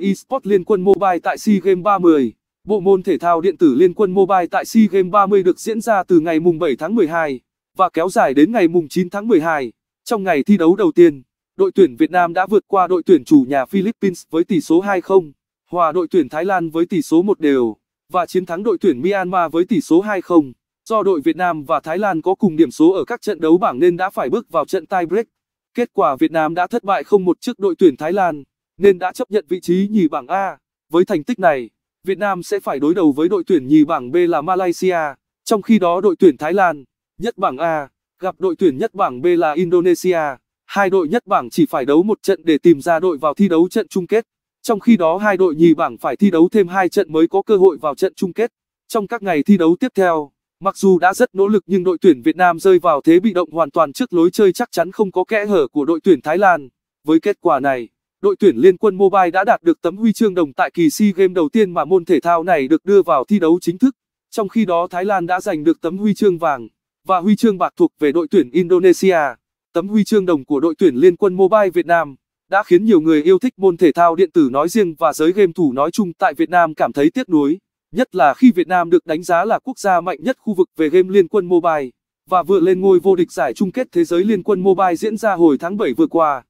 eSports Liên Quân Mobile tại SEA Games 30. Bộ môn thể thao điện tử Liên Quân Mobile tại SEA Games 30 được diễn ra từ ngày 7 tháng 12 và kéo dài đến ngày 9 tháng 12. Trong ngày thi đấu đầu tiên, đội tuyển Việt Nam đã vượt qua đội tuyển chủ nhà Philippines với tỷ số 2-0, hòa đội tuyển Thái Lan với tỷ số 1-1 và chiến thắng đội tuyển Myanmar với tỷ số 2-0. Do đội Việt Nam và Thái Lan có cùng điểm số ở các trận đấu bảng nên đã phải bước vào trận tie break. Kết quả Việt Nam đã thất bại 0-1 trước đội tuyển Thái Lan, nên đã chấp nhận vị trí nhì bảng A. Với thành tích này, Việt Nam sẽ phải đối đầu với đội tuyển nhì bảng B là Malaysia, trong khi đó đội tuyển Thái Lan, nhất bảng A, gặp đội tuyển nhất bảng B là Indonesia. Hai đội nhất bảng chỉ phải đấu một trận để tìm ra đội vào thi đấu trận chung kết, trong khi đó hai đội nhì bảng phải thi đấu thêm 2 trận mới có cơ hội vào trận chung kết. Trong các ngày thi đấu tiếp theo, mặc dù đã rất nỗ lực nhưng đội tuyển Việt Nam rơi vào thế bị động hoàn toàn trước lối chơi chắc chắn không có kẽ hở của đội tuyển Thái Lan. Với kết quả này, đội tuyển Liên Quân Mobile đã đạt được tấm huy chương đồng tại kỳ SEA Games đầu tiên mà môn thể thao này được đưa vào thi đấu chính thức. Trong khi đó Thái Lan đã giành được tấm huy chương vàng và huy chương bạc thuộc về đội tuyển Indonesia. Tấm huy chương đồng của đội tuyển Liên Quân Mobile Việt Nam đã khiến nhiều người yêu thích môn thể thao điện tử nói riêng và giới game thủ nói chung tại Việt Nam cảm thấy tiếc nuối. Nhất là khi Việt Nam được đánh giá là quốc gia mạnh nhất khu vực về game Liên Quân Mobile và vừa lên ngôi vô địch giải chung kết thế giới Liên Quân Mobile diễn ra hồi tháng 7 vừa qua.